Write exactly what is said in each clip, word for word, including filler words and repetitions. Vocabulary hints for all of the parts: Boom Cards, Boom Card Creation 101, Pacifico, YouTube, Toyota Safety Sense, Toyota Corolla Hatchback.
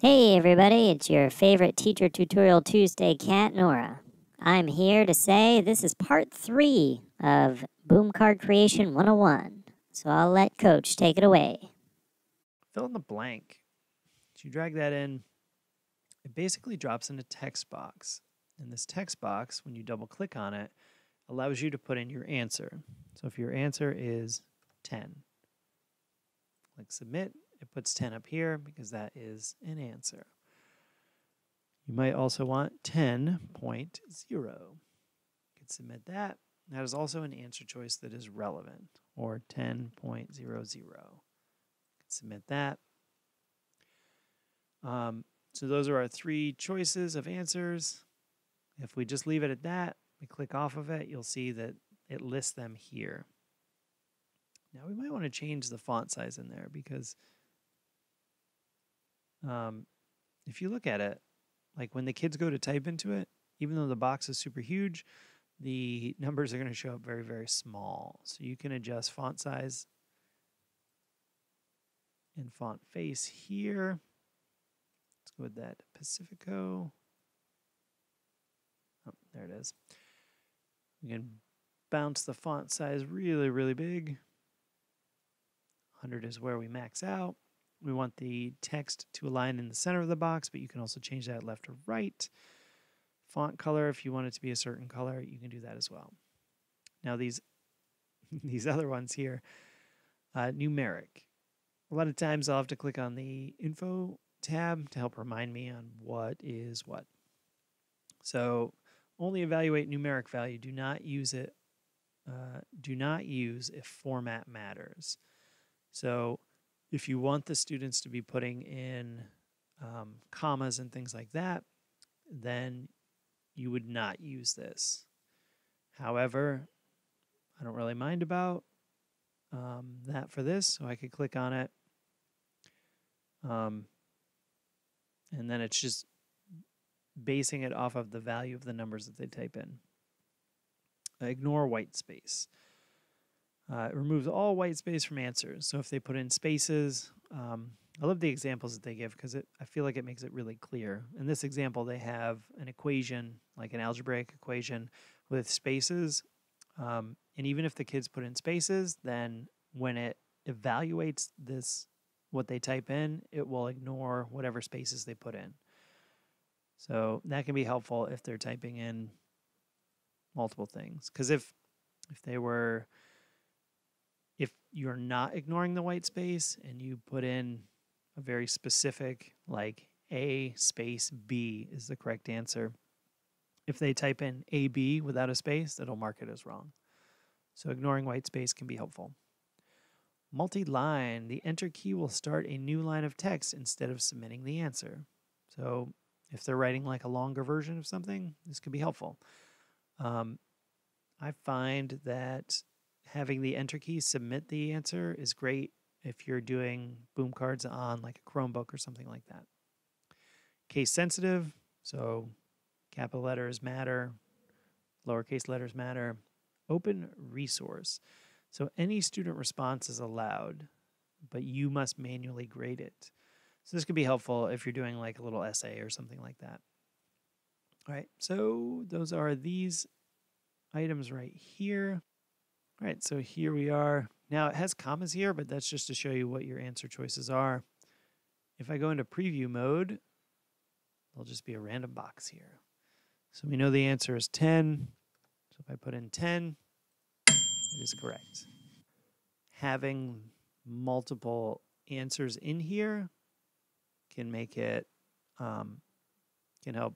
Hey everybody, it's your favorite Teacher Tutorial Tuesday cat, Nora. I'm here to say this is part three of Boom Card Creation one oh one. So I'll let Coach take it away. Fill in the blank. As you drag that in, it basically drops in a text box. And this text box, when you double click on it, allows you to put in your answer. So if your answer is ten, click submit. It puts ten up here because that is an answer. You might also want ten point zero. You could submit that. That is also an answer choice that is relevant, or ten point zero zero. You could submit that. Um, so those are our three choices of answers. If we just leave it at that, we click off of it, you'll see that it lists them here. Now we might want to change the font size in there because um, if you look at it, like when the kids go to type into it, even though the box is super huge, the numbers are going to show up very, very small. So you can adjust font size and font face here. Let's go with that Pacifico. Oh, there it is. You can bounce the font size really, really big. one hundred is where we max out. We want the text to align in the center of the box, but you can also change that left or right. Font color, if you want it to be a certain color, you can do that as well. Now these, these other ones here, uh, numeric. A lot of times I'll have to click on the info tab to help remind me on what is what. So only evaluate numeric value. Do not use it. Uh, do not use if format matters. So if you want the students to be putting in um, commas and things like that, then you would not use this. However, I don't really mind about um, that for this, so I could click on it. Um, and then it's just basing it off of the value of the numbers that they type in. Ignore white space. Uh, it removes all white space from answers. So if they put in spaces, um, I love the examples that they give because it, I feel like it makes it really clear. In this example, they have an equation, like an algebraic equation with spaces. Um, and even if the kids put in spaces, then when it evaluates this, what they type in, it will ignore whatever spaces they put in. So that can be helpful if they're typing in multiple things. Because if, if they were... If you're not ignoring the white space and you put in a very specific, like A space B is the correct answer, if they type in A B without a space, it'll mark it as wrong. So ignoring white space can be helpful. Multi-line, the enter key will start a new line of text instead of submitting the answer. So if they're writing like a longer version of something, this could be helpful. Um, I find that having the enter key submit the answer is great if you're doing boom cards on like a Chromebook or something like that. Case sensitive, so capital letters matter, lowercase letters matter. Open resource, so any student response is allowed, but you must manually grade it. So this could be helpful if you're doing like a little essay or something like that. All right, so those are these items right here. All right, so here we are. Now it has commas here, but that's just to show you what your answer choices are. If I go into preview mode, there'll just be a random box here. So we know the answer is ten. So if I put in ten, it is correct. Having multiple answers in here can make it, um, can help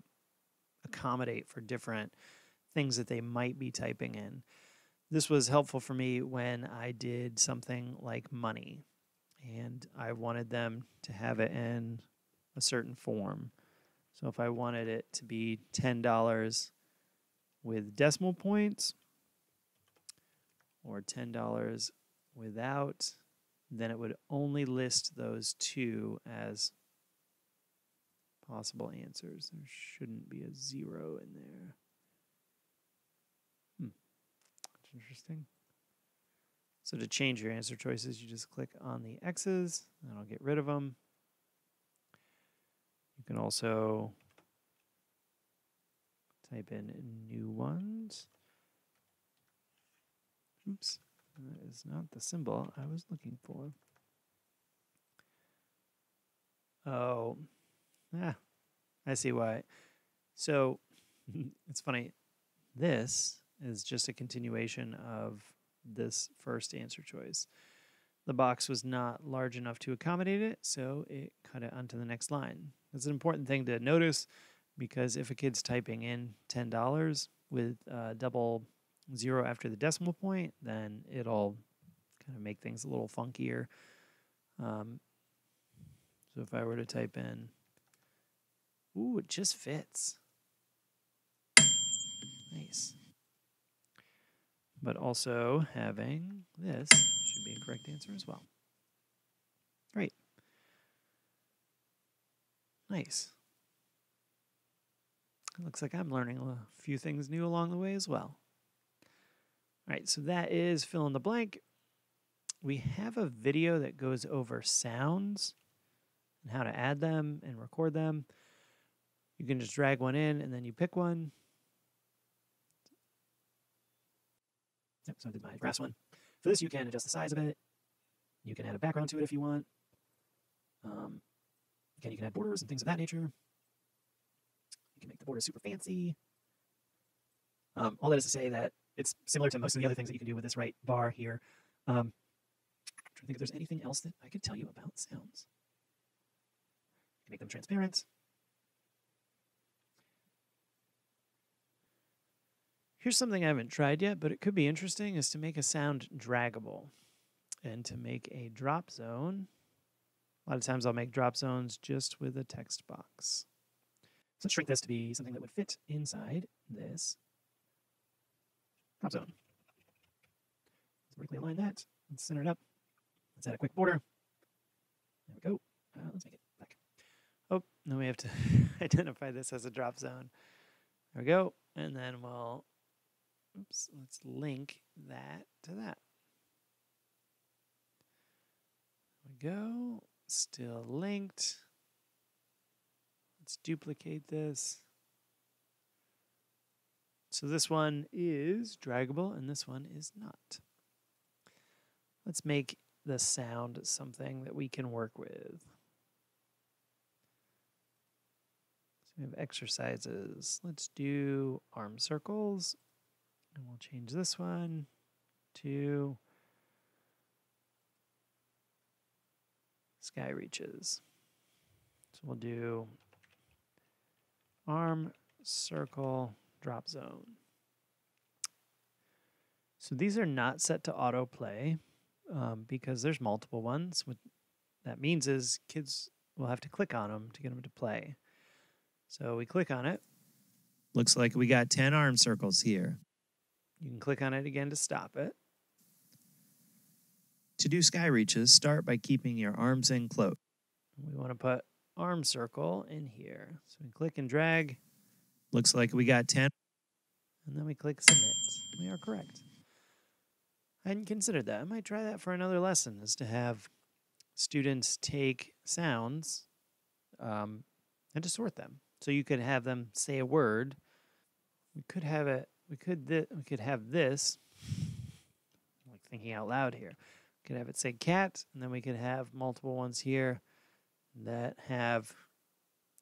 accommodate for different things that they might be typing in. This was helpful for me when I did something like money and I wanted them to have it in a certain form. So if I wanted it to be ten dollars with decimal points or ten dollars without, then it would only list those two as possible answers. There shouldn't be a zero in there. Interesting. So to change your answer choices, you just click on the X's, and I'll get rid of them. can also type in new ones. Oops, that is not the symbol I was looking for. Oh, ah, I see why. So it's funny. This is just a continuation of this first answer choice. The box was not large enough to accommodate it, so it cut it onto the next line. It's an important thing to notice because if a kid's typing in ten dollars with a double zero after the decimal point, then it'll kind of make things a little funkier. Um, so if I were to type in, ooh, it just fits. Nice. But also having this should be a correct answer as well. Great. Nice. It looks like I'm learning a few things new along the way as well. All right, so that is fill in the blank. We have a video that goes over sounds and how to add them and record them. You can just drag one in and then you pick one. Yep, so I did my brass one. For this, you can adjust the size of it. You can add a background to it if you want. Um, again, you can add borders and things of that nature. You can make the border super fancy. Um, all that is to say that it's similar to most of the other things that you can do with this right bar here. Um, I'm trying to think if there's anything else that I could tell you about sounds. You can make them transparent. Here's something I haven't tried yet, but it could be interesting, is to make a sound draggable and to make a drop zone. A lot of times I'll make drop zones just with a text box. So let's shrink this to be something that would fit inside this drop zone. Let's vertically align that. Let's center it up. Let's add a quick border. There we go. Uh, let's make it black. Oh, no, we have to identify this as a drop zone. There we go. And then we'll... Oops, let's link that to that. There we go. Still linked. Let's duplicate this. So this one is draggable and this one is not. Let's make the sound something that we can work with. So we have exercises. Let's do arm circles. And we'll change this one to sky reaches. So we'll do arm circle drop zone. So these are not set to autoplay um, because there's multiple ones. What that means is kids will have to click on them to get them to play. So we click on it. Looks like we got ten arm circles here. You can click on it again to stop it. To do sky reaches, start by keeping your arms in close. We want to put arm circle in here. So we click and drag. Looks like we got ten. And then we click submit. We are correct. I hadn't considered that. I might try that for another lesson, is to have students take sounds um, and to sort them. So you could have them say a word. We could have it. We could th we could have this, I'm like thinking out loud here. We could have it say cat, and then we could have multiple ones here that have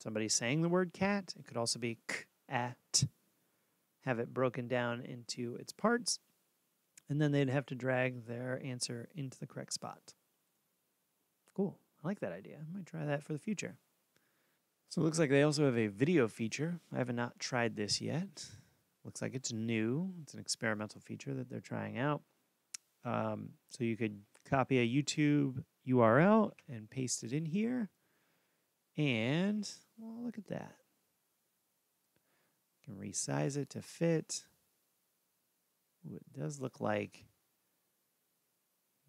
somebody saying the word cat. It could also be k-at. Have it broken down into its parts, and then they'd have to drag their answer into the correct spot. Cool. I like that idea. I might try that for the future. So it looks like they also have a video feature. I have not tried this yet. Looks like it's new. It's an experimental feature that they're trying out. Um, so you could copy a YouTube U R L and paste it in here. And well, look at that. You can resize it to fit. Ooh, it does look like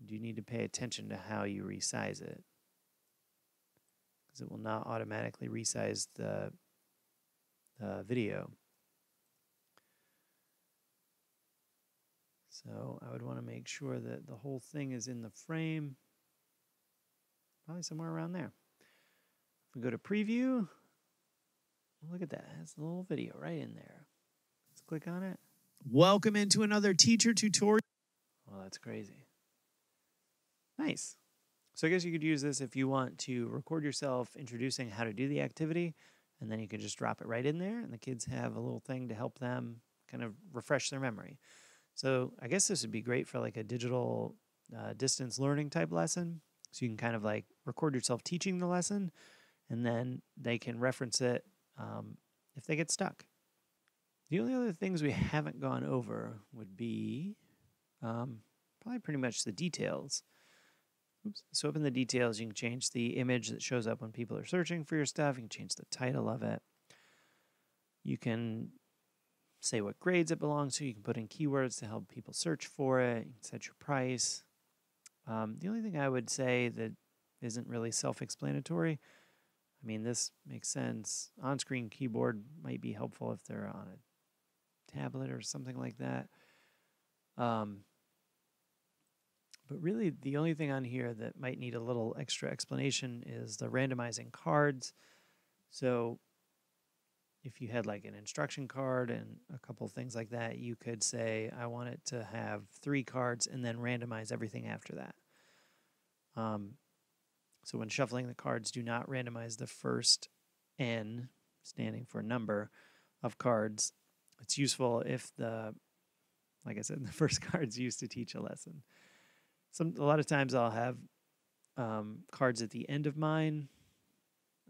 you need to pay attention to how you resize it, because it will not automatically resize the uh, video. So I would want to make sure that the whole thing is in the frame, probably somewhere around there. If we go to preview, Look at that. That's a little video right in there. Let's click on it. Welcome into another teacher tutorial. Well, that's crazy. Nice. So I guess you could use this if you want to record yourself introducing how to do the activity, and then you could just drop it right in there, and the kids have a little thing to help them kind of refresh their memory. So I guess this would be great for like a digital uh, distance learning type lesson. So you can kind of like record yourself teaching the lesson, and then they can reference it um, if they get stuck. The only other things we haven't gone over would be um, probably pretty much the details. Oops. So up in the details, you can change the image that shows up when people are searching for your stuff. You can change the title of it. You can say what grades it belongs to. You can put in keywords to help people search for it. You can set your price. Um, the only thing I would say that isn't really self-explanatory, I mean, this makes sense. On-screen keyboard might be helpful if they're on a tablet or something like that. Um, but really, the only thing on here that might need a little extra explanation is the randomizing cards. So if you had like an instruction card and a couple things like that, you could say, I want it to have three cards and then randomize everything after that. Um, so when shuffling the cards, do not randomize the first N, standing for number, of cards. It's useful if the, like I said, the first card's used to teach a lesson. Some, a lot of times I'll have um, cards at the end of mine.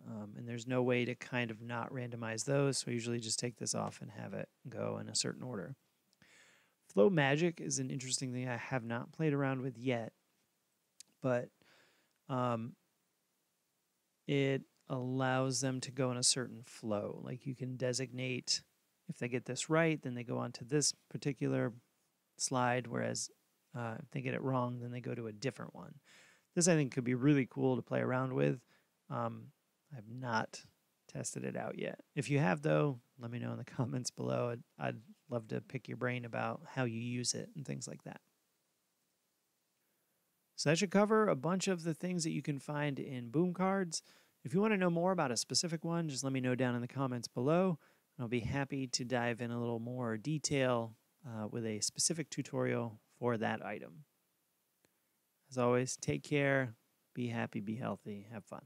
Um, and there's no way to kind of not randomize those, so I usually just take this off and have it go in a certain order. Flow Magic is an interesting thing I have not played around with yet, but um, it allows them to go in a certain flow. Like you can designate, if they get this right, then they go on to this particular slide, whereas uh, if they get it wrong, then they go to a different one. This, I think, could be really cool to play around with. Um, I've not tested it out yet. If you have, though, let me know in the comments below. I'd, I'd love to pick your brain about how you use it and things like that. So that should cover a bunch of the things that you can find in Boom Cards. If you want to know more about a specific one, just let me know down in the comments below, and I'll be happy to dive in a little more detail uh, with a specific tutorial for that item. As always, take care, be happy, be healthy, have fun.